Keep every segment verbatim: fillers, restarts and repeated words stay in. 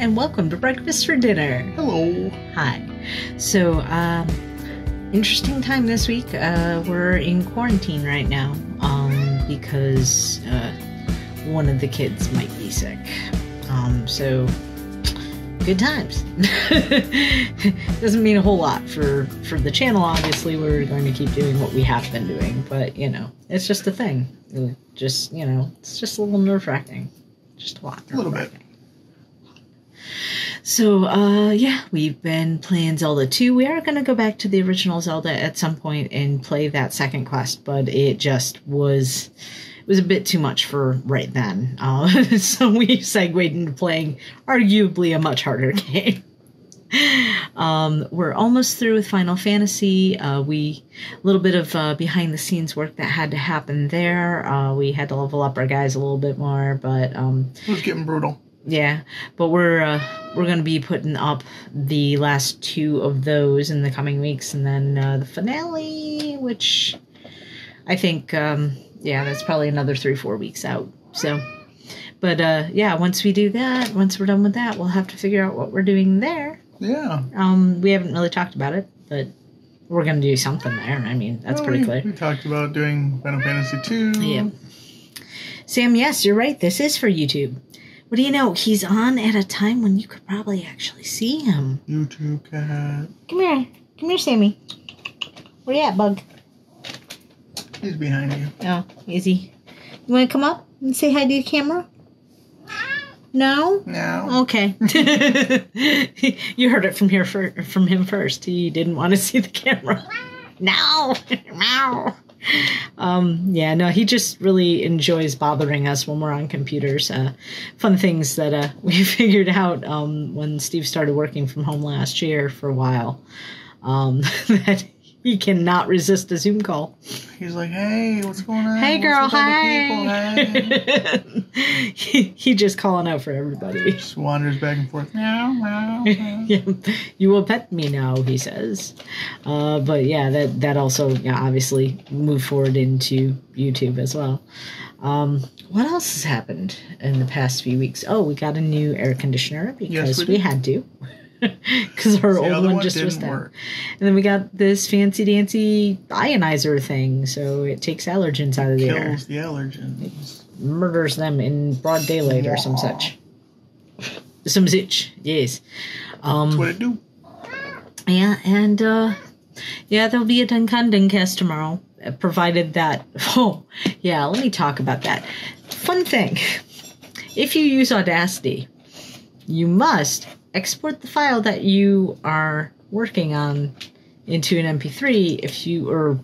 and welcome to Breakfast for Dinner. Hello. Hi. So, um, interesting time this week. Uh, we're in quarantine right now, um, because, uh, one of the kids might be sick. Um, so, good times. Doesn't mean a whole lot for, for the channel, obviously. We're going to keep doing what we have been doing, but, you know, it's just a thing. It just, you know, it's just a little nerve-wracking. Just a lot. A little bit. So, uh, yeah, we've been playing Zelda two. We are going to go back to the original Zelda at some point and play that second quest, but it just was, it was a bit too much for right then. Uh, so we segued into playing arguably a much harder game. Um, we're almost through with Final Fantasy. Uh, we, a little bit of uh, behind the scenes work that had to happen there. Uh, we had to level up our guys a little bit more, but um, it was getting brutal. Yeah, but we're uh, we're going to be putting up the last two of those in the coming weeks, and then uh, the finale, which I think, um, yeah, that's probably another three, four weeks out. So, but uh, yeah, once we do that, once we're done with that, we'll have to figure out what we're doing there. Yeah. Um, we haven't really talked about it, but we're going to do something there. I mean, that's well, pretty we, clear. We talked about doing Final Fantasy two. Yeah. Sam, yes, you're right. This is for YouTube. What do you know? He's on at a time when you could probably actually see him. YouTube cat. Come here. Come here, Sammy. Where you at, bug? He's behind you. Oh, is he? You want to come up and say hi to the camera? No? No. Okay. You heard it from here for, from him first. He didn't want to see the camera. No. No. Um, yeah, no, he just really enjoys bothering us when we're on computers. Uh, fun things that uh, we figured out um, when Steve started working from home last year for a while, um, that he cannot resist a Zoom call. He's like, hey, what's going on? Hey, girl, hi. Hey. he, he just calling out for everybody. He just wanders back and forth. Meow, meow, meow. Yeah. You will pet me now, he says. Uh, but, yeah, that, that also, yeah, obviously moved forward into YouTube as well. Um, what else has happened in the past few weeks? Oh, we got a new air conditioner because yes, we, we had to. Because our old one, one just was there. Work. And then we got this fancy dancy ionizer thing, so it takes allergens out of the air. Kills the allergens. It murders them in broad daylight or some such. Some such, yes. Um, That's what it do. Yeah, and uh, yeah, there'll be a DunneCon DunneCast tomorrow, provided that. Oh, yeah, let me talk about that. Fun thing, if you use Audacity, you must export the file that you are working on into an M P three if you, or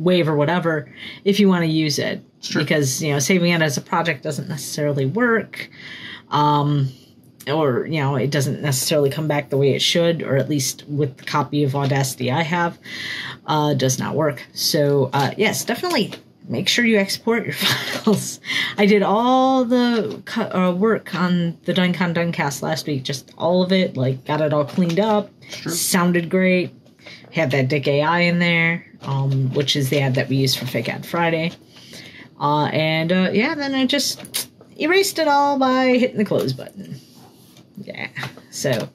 WAV or whatever, if you want to use it. Sure. Because, you know, saving it as a project doesn't necessarily work. Um, or, you know, it doesn't necessarily come back the way it should, or at least with the copy of Audacity I have, uh, does not work. So, uh, yes, definitely make sure you export your files. I did all the uh, work on the DunneCon DunneCast last week, just all of it, like got it all cleaned up, sure. Sounded great, had that Dick A I in there, um, which is the ad that we use for Fake Ad Friday. Uh, and uh, yeah, then I just erased it all by hitting the close button. Yeah, so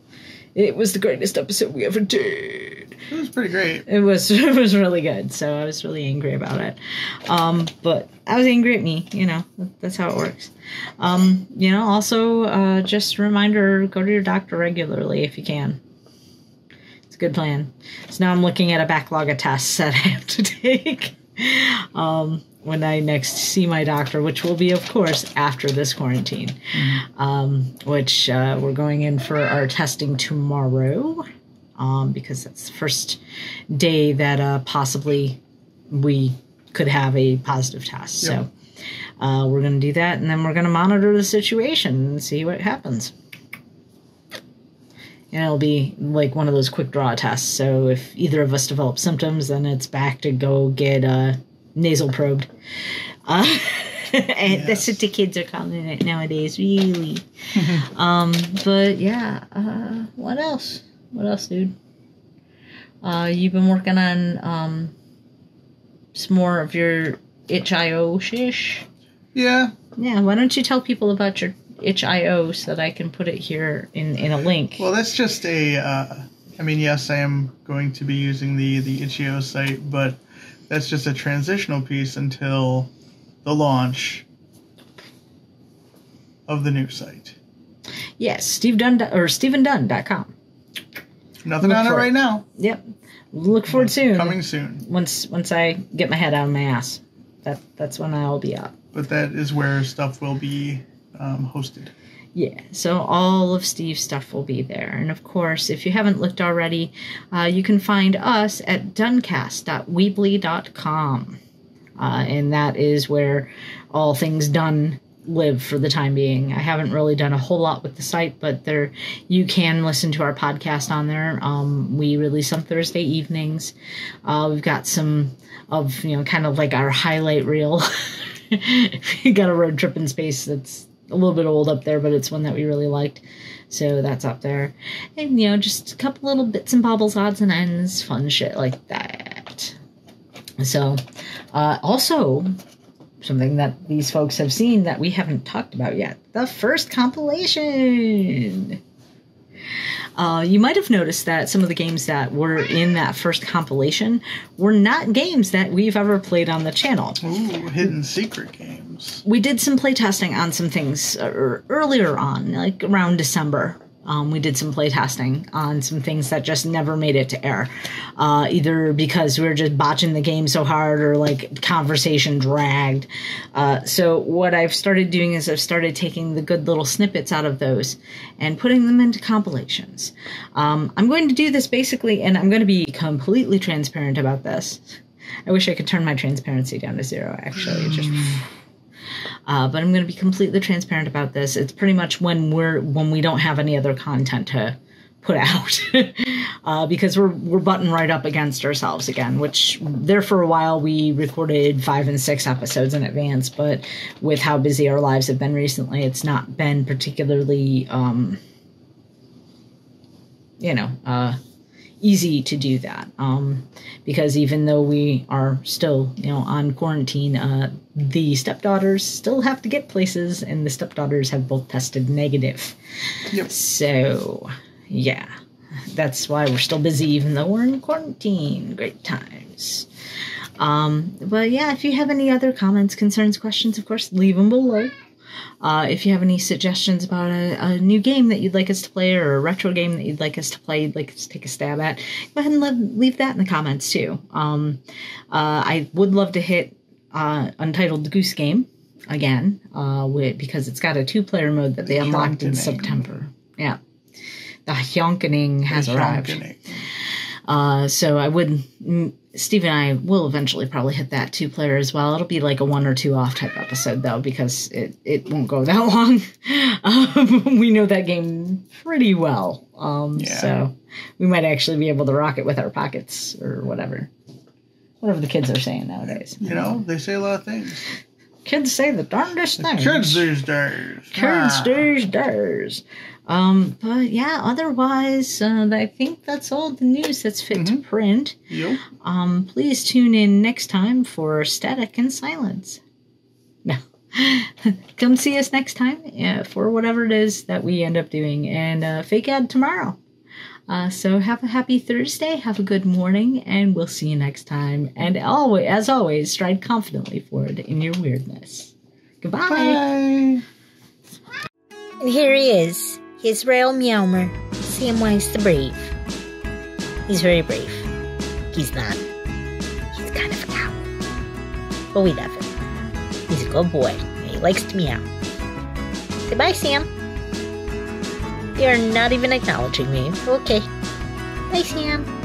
it was the greatest episode we ever did. It was pretty great. It was it was really good, so I was really angry about it. Um, but I was angry at me, you know. That's how it works. Um, you know, also, uh, just a reminder, go to your doctor regularly if you can. It's a good plan. So now I'm looking at a backlog of tests that I have to take um, when I next see my doctor, which will be, of course, after this quarantine, um, which uh, we're going in for our testing tomorrow. Um, because that's the first day that uh, possibly we could have a positive test. Yep. So uh, we're going to do that, and then we're going to monitor the situation and see what happens. And it'll be like one of those quick draw tests. So if either of us develop symptoms, then it's back to go get uh, nasal probed. Uh, yes. That's what the kids are calling it nowadays, really. um, but, yeah, uh, what else? What else, dude? Uh, you've been working on um, some more of your itch dot I O shish? Yeah. Yeah, why don't you tell people about your itch dot i o so that I can put it here in, in a link. Well, that's just a, uh, I mean, yes, I am going to be using the, the itch dot i o site, but that's just a transitional piece until the launch of the new site. Yes, Steve Dunn, or stephen dunn dot com. Nothing Look on it right it. now. Yep. Look forward it's soon. Coming soon. Once once I get my head out of my ass, that that's when I'll be up. But that is where stuff will be um, hosted. Yeah, so all of Steve's stuff will be there. And, of course, if you haven't looked already, uh, you can find us at dunne cast dot weebly dot com. Uh, and that is where all things Dunn live for the time being. I haven't really done a whole lot with the site, but there you can listen to our podcast on there. Um, we release them Thursday evenings. Uh, we've got some of, you know, kind of like our highlight reel. We got a road trip in space that's a little bit old up there, but it's one that we really liked. So that's up there. And, you know, just a couple little bits and bobbles, odds and ends, fun shit like that. So, uh, also, something that these folks have seen that we haven't talked about yet. The first compilation. Uh, you might have noticed that some of the games that were in that first compilation were not games that we've ever played on the channel. Ooh, hidden secret games. We did some playtesting on some things earlier on, like around December. Um, we did some playtesting on some things that just never made it to air, uh, either because we were just botching the game so hard or like conversation dragged. Uh, so what I've started doing is I've started taking the good little snippets out of those and putting them into compilations. Um, I'm going to do this basically, and I'm going to be completely transparent about this. I wish I could turn my transparency down to zero, actually. It just... Uh, but I'm going to be completely transparent about this. It's pretty much when we're when we don't have any other content to put out, uh, because we're we're butting right up against ourselves again. Which there for a while we recorded five and six episodes in advance, but with how busy our lives have been recently, it's not been particularly, um, you know, uh, easy to do that. Um, because even though we are still, you know, on quarantine, uh. The stepdaughters still have to get places, and the stepdaughters have both tested negative. Yep. So, yeah. That's why we're still busy, even though we're in quarantine. Great times. Um, but, yeah, if you have any other comments, concerns, questions, of course, leave them below. Uh, if you have any suggestions about a, a new game that you'd like us to play or a retro game that you'd like us to play, you'd like us to take a stab at, go ahead and leave, leave that in the comments, too. Um, uh, I would love to hit... Uh, Untitled Goose Game again, uh, with, because it's got a two-player mode that they the unlocked in September. Yeah, the Hionkening has the arrived. Uh, so I would, Steve and I will eventually probably hit that two-player as well. It'll be like a one or two off type episode though, because it it won't go that long. Um, we know that game pretty well, um, yeah. So we might actually be able to rock it with our pockets or whatever. Whatever the kids are saying nowadays. You know, they say a lot of things. Kids say the darndest the things. Kids these days. Kids ah. these days. Um, but yeah, otherwise, uh, I think that's all the news that's fit mm-hmm. to print. Yep. Um, please tune in next time for Static and Silence. No. Come see us next time yeah, for whatever it is that we end up doing. And uh, Fake Ad tomorrow. Uh, so have a happy Thursday, have a good morning, and we'll see you next time. And always, as always, stride confidently forward in your weirdness. Goodbye. Bye. And here he is, his Israel Meowmer, Sam Wise the Brave. He's very brave. He's not. He's kind of a coward. But we love him. He's a good boy, and he likes to meow. Goodbye, Sam. You're not even acknowledging me. Okay. Bye, Sam.